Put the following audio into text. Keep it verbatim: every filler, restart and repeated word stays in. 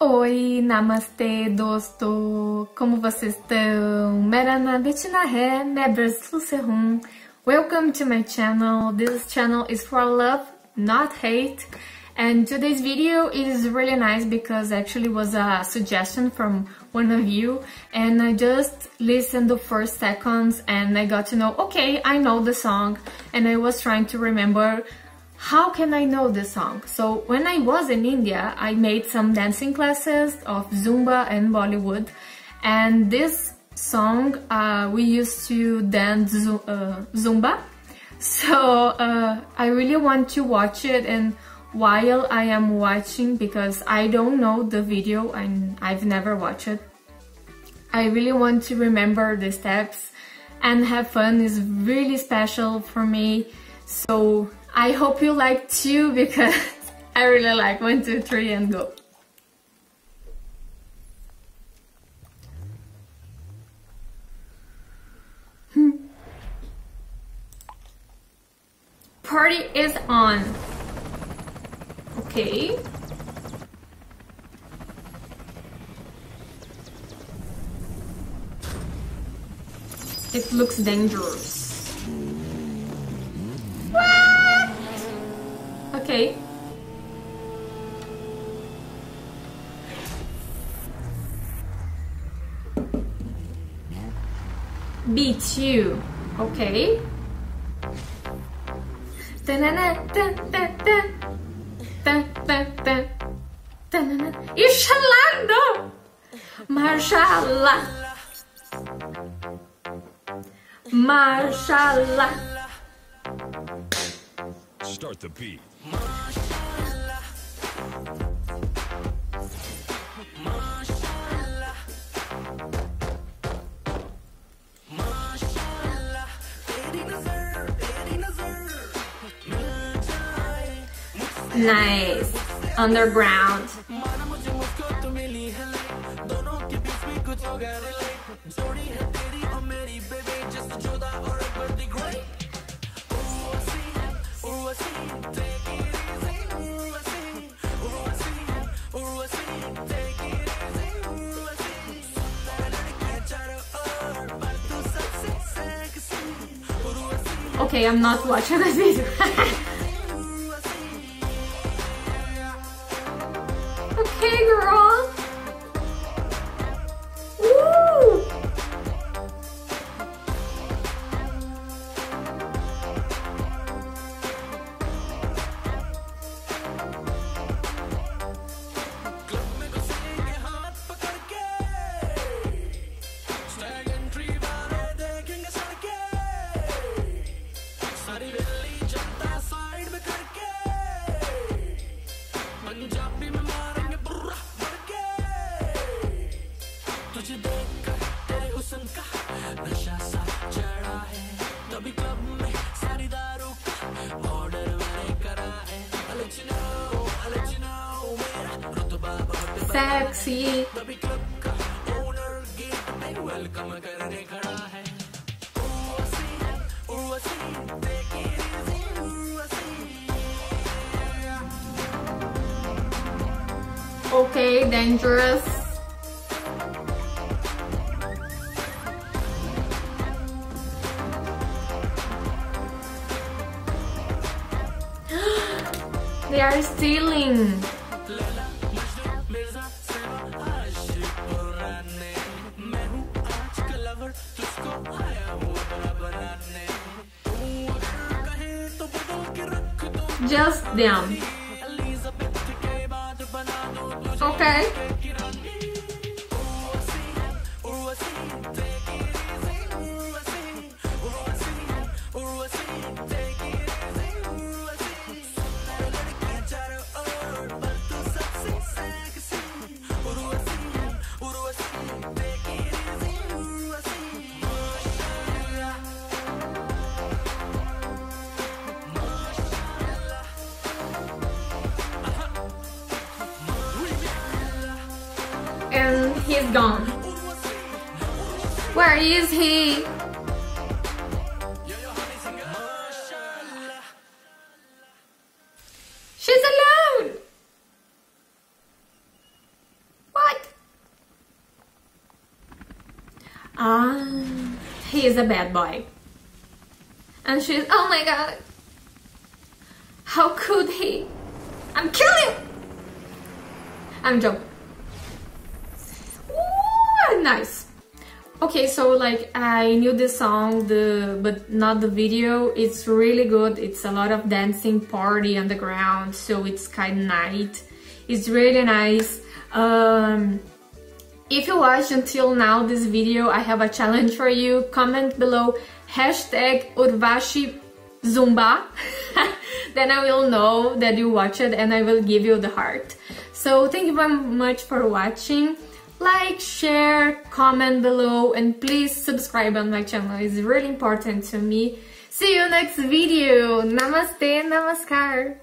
Oi, namastê, dosto! Como vocês estão? Mera naam Bettina hai, main Brazil hoon. Welcome to my channel. This channel is for love, not hate. And today's video is really nice because actually was a suggestion from one of you, and I just listened the first seconds and I got to know, okay, I know the song, and I was trying to remember how can I know this song? So when I was in India, I made some dancing classes of Zumba and Bollywood, and this song uh, we used to dance uh, Zumba. So uh, I really want to watch it, and while I am watching, because I don't know the video and I've never watched it, I really want to remember the steps and have fun. Is really special for me. So I hope you like too, because I really like one, two, three, and go. Party is on. Okay. It looks dangerous. Okay. Beat you. Okay. Inshallah, Mashallah. Mashallah. Start the beat. Mashallah. Mashallah. Mashallah. Teri nazar, teri nazar. Nice. Underground. Okay, I'm not watching this video. Okay, girl. Woo! Sexy. Okay, dangerous. They are stealing. Just them. Okay. And he's gone. Where is he? She's alone. Ah, he is a bad boy. And she's, oh my god, how could he? I'm killing him. I'm joking. Ooh, nice. Okay, so like I knew this song, the but not the video. It's really good. It's a lot of dancing, party on the ground, so it's kind of night. It's really nice. Um, if you watched until now this video, I have a challenge for you. Comment below hashtag Urvashi Zumba. Then I will know that you watched it and I will give you the heart. So thank you very much for watching. Like, share, comment below, and please subscribe on my channel. It's really important to me. See you next video. Namaste, namaskar.